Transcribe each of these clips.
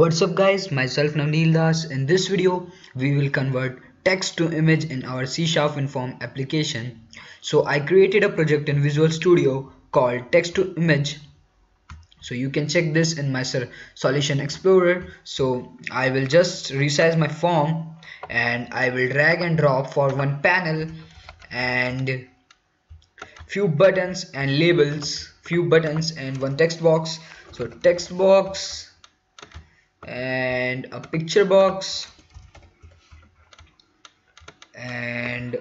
What's up guys, myself Navneel Das. In this video we will convert text to image in our C# form application. So I created a project in Visual Studio called text to image. So you can check this in my Solution Explorer. So I will just resize my form and I will drag and drop for one panel and few buttons and labels, few buttons and one text box. So text box and a picture box, and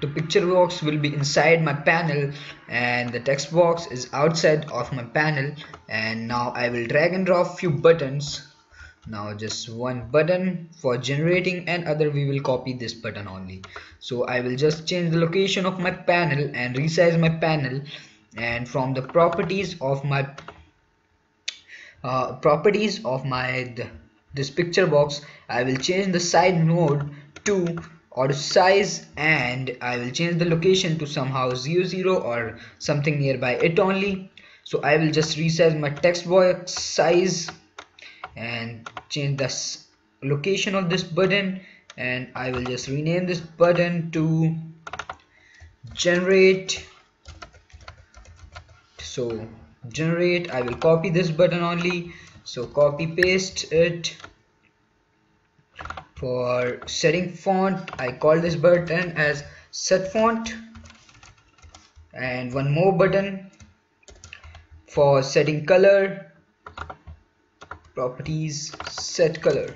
the picture box will be inside my panel and the text box is outside of my panel. And now I will drag and drop few buttons. Now just one button for generating and other we will copy this button only. So I will just change the location of my panel and resize my panel, and from the properties of this picture box I will change the side mode to or size, and I will change the location to somehow 00 or something nearby it only. So I will just resize my text box size and change the location of this button, and I will just rename this button to generate. I will copy this button only, so copy paste it. For setting font I call this button as set font, and one more button for setting color properties, set color,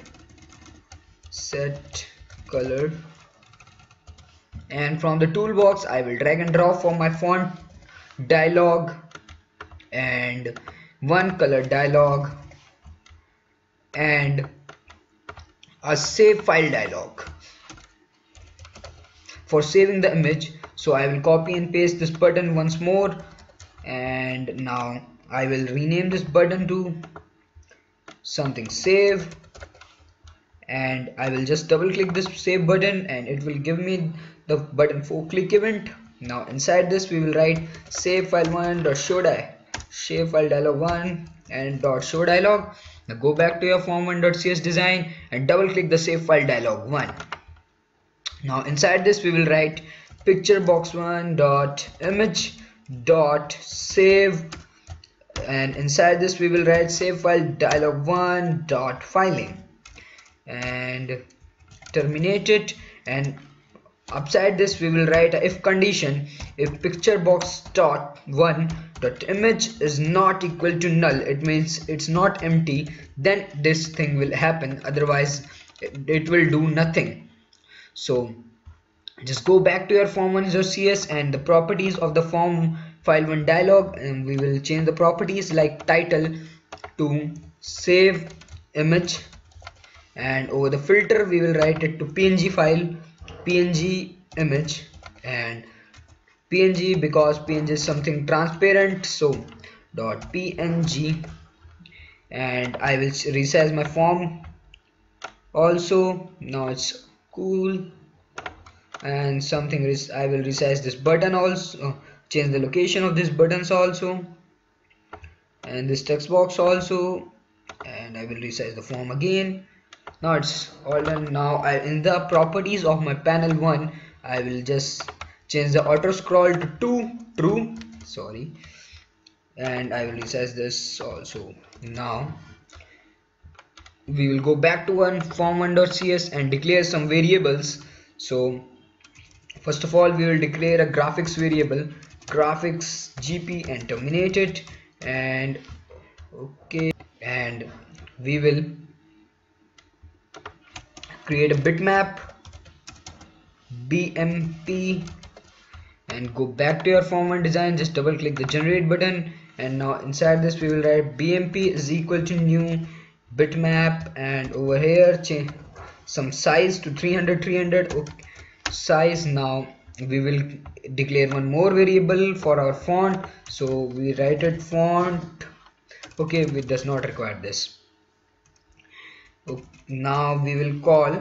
and from the toolbox I will drag and drop for my font dialog and one color dialog and a save file dialog for saving the image. So I will copy and paste this button once more, and now I will rename this button to something save, and I will just double click this save button and it will give me the button for click event. Now inside this we will write save file 1.show save file dialog 1 and .show dialog. Now go back to your Form1.cs design and double click the save file dialog 1. Now inside this we will write picture box 1.image .save, and inside this we will write save file dialog 1.filing and terminate it. And upside this we will write a if condition, if picture box .1.image is not equal to null, it means it's not empty, then this thing will happen, otherwise it will do nothing. So just go back to your Form1.cs and the properties of the form file 1 dialog, and we will change the properties like title to save image, and over the filter we will write it to PNG file, PNG image, and PNG because PNG is something transparent, so .png, and I will resize my form also. Now it's cool, and something is I will resize this button also, change the location of these buttons also and this text box also, and I will resize the form again. Now it's all done. Now in the properties of my panel 1 I will just change the auto scroll to true, sorry, and I will resize this also. Now we will go back to one Form1.cs and declare some variables. So first of all we will declare a graphics variable, graphics gp, and terminate it, and okay, and we will create a bitmap BMP and go back to your Form1 design, just double click the generate button, and now inside this we will write BMP is equal to new bitmap, and over here change some size to 300 okay, size. Now we will declare one more variable for our font, so we write it font, okay, it does not require this. Okay, now we will call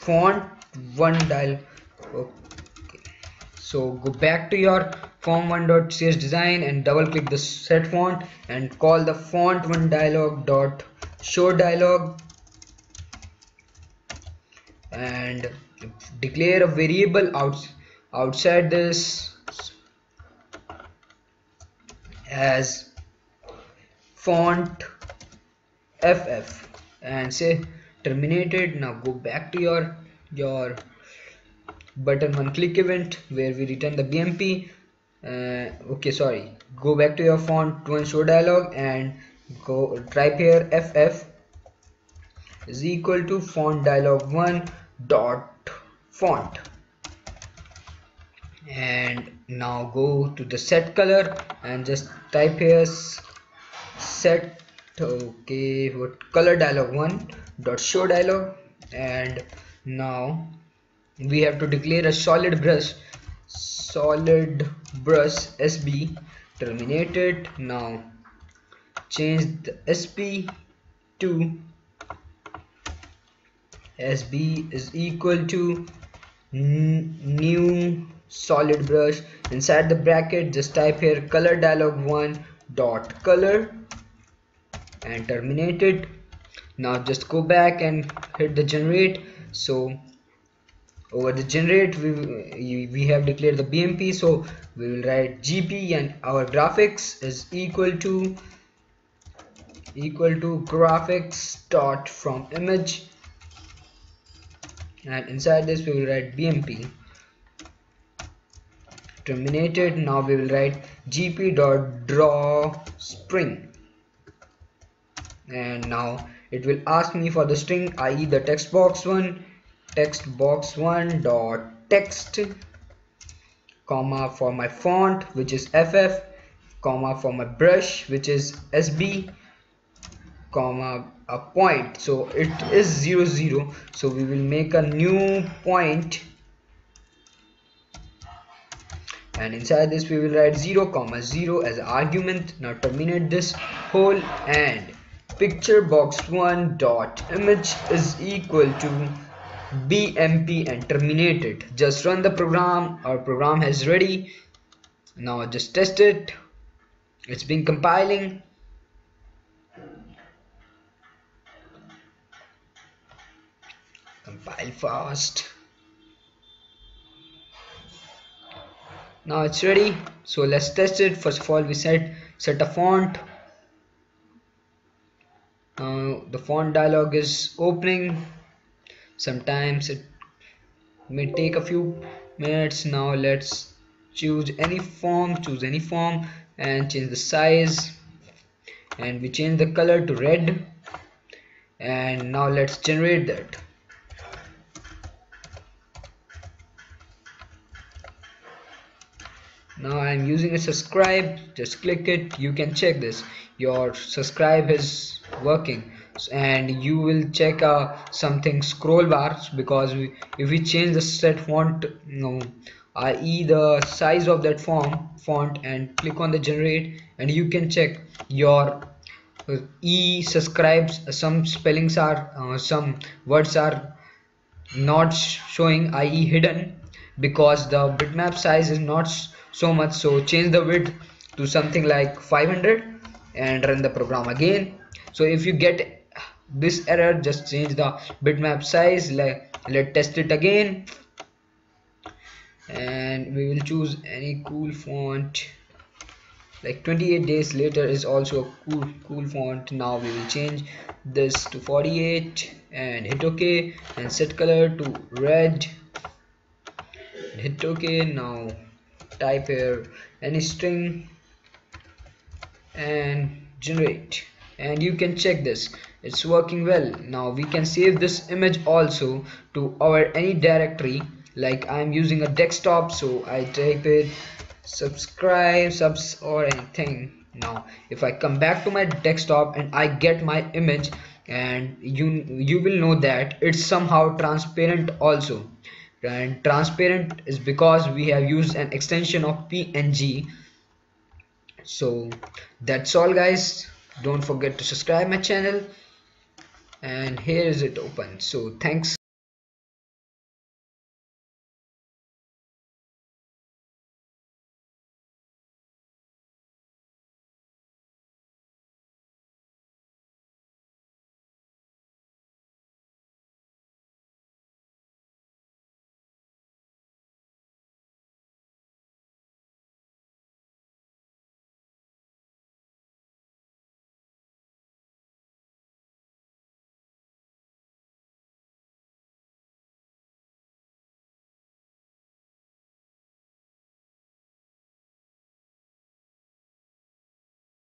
Form1 dialog. Okay, so go back to your Form1.cs design and double click the set font and call the Form1 dialog show dialog and declare a variable outside this as font FF and say terminated. Now go back to your button one click event where we return the BMP. Go back to your font to show dialog and go type here FF is equal to font dialog 1 dot font, and now go to the set color and just type here set color dialog 1 dot show dialog. And now we have to declare a solid brush SB, terminate it. Now change the SB to SB is equal to new solid brush. Inside the bracket just type here color dialog 1 dot color and terminate it. Now just go back and hit the generate. So over the generate we have declared the BMP, so we will write GP and our graphics is equal to graphics dot from image, and inside this we will write BMP, terminate it. Now we will write GP dot draw string, and now it will ask me for the string, i.e. the text box one dot text, comma for my font which is FF, comma for my brush which is SB, comma a point, so it is 0 0, so we will make a new point, and inside this we will write 0, 0 as argument. Now terminate this whole, and picture box 1 dot image is equal to BMP and terminate it. Just run the program. Our program is ready. Now just test it. It's been compiling. Compile fast. Now it's ready. So let's test it. First of all, we set a font. Now the font dialog is opening. Sometimes it may take a few minutes. Now let's choose any form and change the size, and we change the color to red, and now let's generate that. Now I'm using a subscribe, just click it. You can check this, your subscribe is working, and you will check something scroll bars, because if we change the set font, i.e. the size of that font, and click on the generate, and you can check your subscribes. Some spellings are some words are not showing, i.e. hidden, because the bitmap size is not so much. So change the width to something like 500 and run the program again. So if you get this error, just change the bitmap size. Let's test it again, and we will choose any cool font, like 28 days later is also a cool font. Now we will change this to 48 and hit OK, and set color to red, hit OK. Now type here any string and generate, and you can check this, it's working well. Now we can save this image also to our any directory, like I'm using a desktop, so I type it subscribe or anything. Now if I come back to my desktop and I get my image, and you will know that it's somehow transparent also, and transparent is because we have used an extension of PNG. So that's all guys, don't forget to subscribe my channel, and here is it open. So thanks.